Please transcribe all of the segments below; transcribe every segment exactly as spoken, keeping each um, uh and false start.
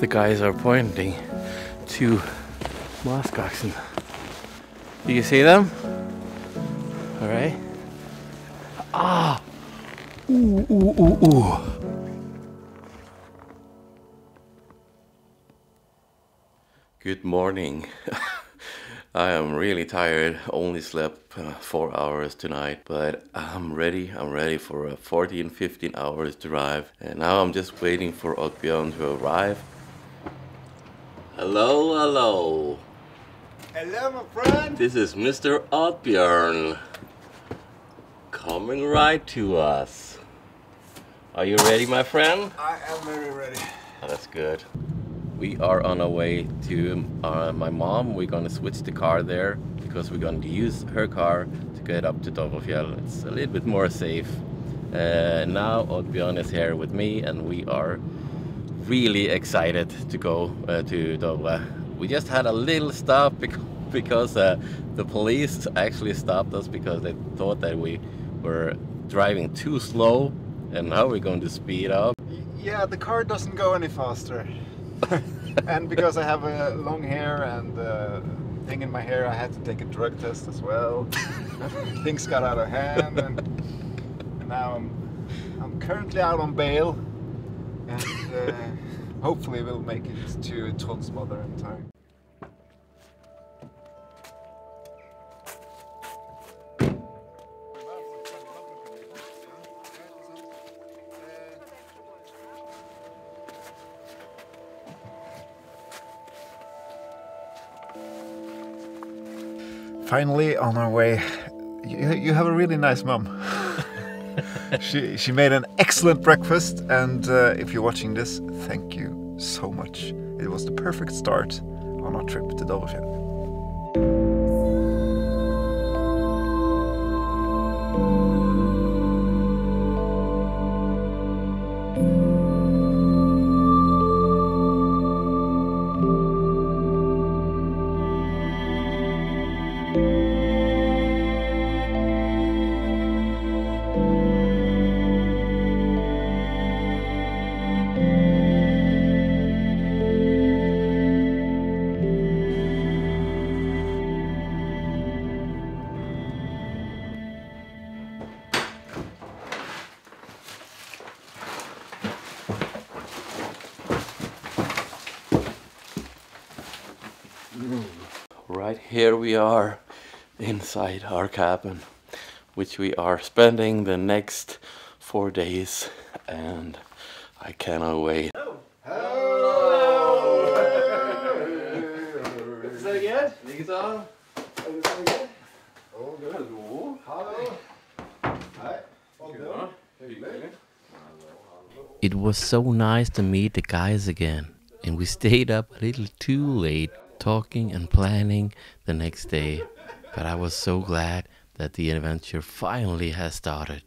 the guys are pointing to Moskoxen. Do you see them? All right. Ah! Ooh, ooh, ooh, ooh. Good morning. I am really tired, only slept uh, four hours tonight, but I'm ready. I'm ready for a fourteen, fifteen hours drive. And now I'm just waiting for Oddbjørn to arrive. Hello, hello. Hello, my friend. This is Mister Oddbjørn, coming right to us. Are you ready, my friend? I am very ready. Oh, that's good. We are on our way to uh, my mom. We're gonna switch the car there because we're gonna use her car to get up to Dovrefjell. It's a little bit more safe. Uh, now Oddbjørn is here with me and we are really excited to go uh, to Dovre. We just had a little stop because, because uh, the police actually stopped us because they thought that we were driving too slow, and now we're going to speed up. Yeah, the car doesn't go any faster. And because I have a uh, long hair and uh, thing in my hair, I had to take a drug test as well. Things got out of hand, and, and now I'm, I'm currently out on bail, and uh, hopefully we'll make it to Trond's mother in time. Finally on our way. You, you have a really nice mom. she, she made an excellent breakfast, and uh, if you're watching this, thank you so much. It was the perfect start on our trip to Dovrefjell. Right here we are inside our cabin, which we are spending the next four days, and I cannot wait. Hello! Hello! Is that good? Is that good? Oh, good. Hello. Hello. Hi. Hello. It was so nice to meet the guys again, and we stayed up a little too late, talking and planning the next day, but I was so glad that the adventure finally has started.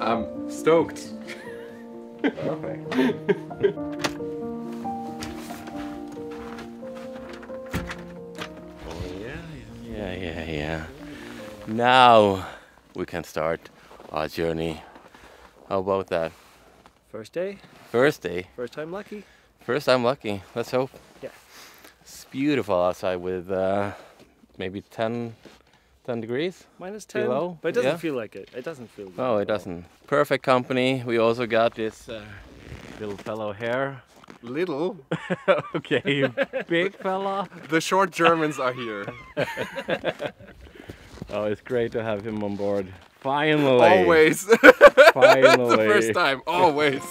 I'm stoked. Perfect. Oh yeah, yeah, yeah, yeah. Now we can start our journey. How about that? First day. First day. First time lucky. First time lucky. Let's hope. Yeah. It's beautiful outside with uh, maybe ten. ten degrees? Minus ten below. But it doesn't yeah. feel like it. It doesn't feel like No, it doesn't. Perfect company. We also got this uh, little fellow here. Little? Okay, big fella. The short Germans are here. Oh, it's great to have him on board. Finally. Always. Finally. That's the first time. Always.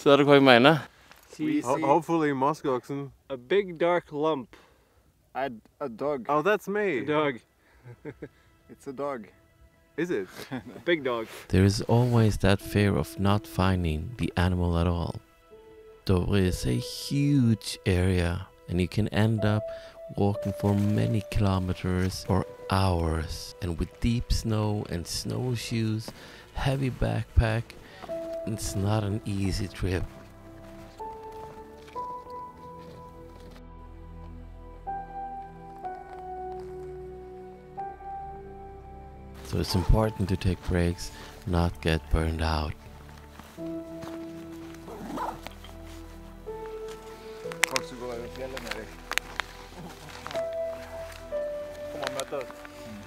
Så er det, hva jeg mener. Hopefully Moskoxen. A big dark lump. A, a dog. Oh, that's me. A dog. It's a dog. Is it? A big dog. There is always that fear of not finding the animal at all. Dovre is a huge area and you can end up walking for many kilometers or hours, and with deep snow and snowshoes, heavy backpack, it's not an easy trip. So it's important to take breaks, not get burned out.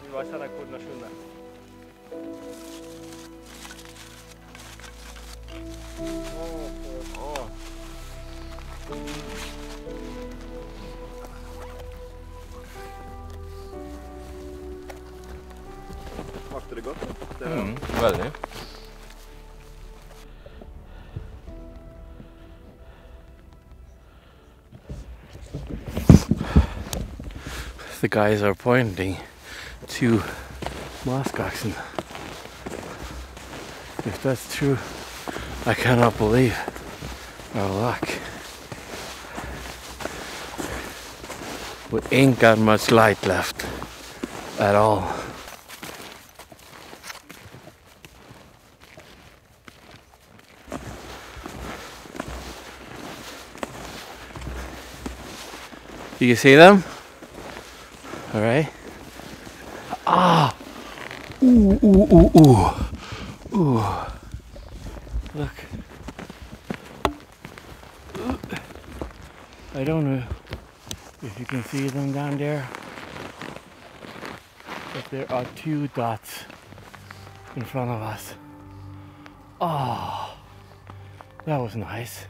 Smakte det godt? Det var... mm, veldig. The guys are pointing to Moskoxen. If that's true, I cannot believe our luck. We ain't got much light left at all. Do you see them? All right. Ah! Ooh, ooh, ooh, ooh. Ooh. Look. I don't know if you can see them down there, but there are two dots in front of us. Ah! Oh, that was nice.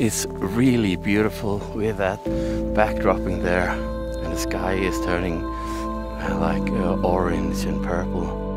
It's really beautiful with that backdropping there, and the sky is turning like uh, orange and purple.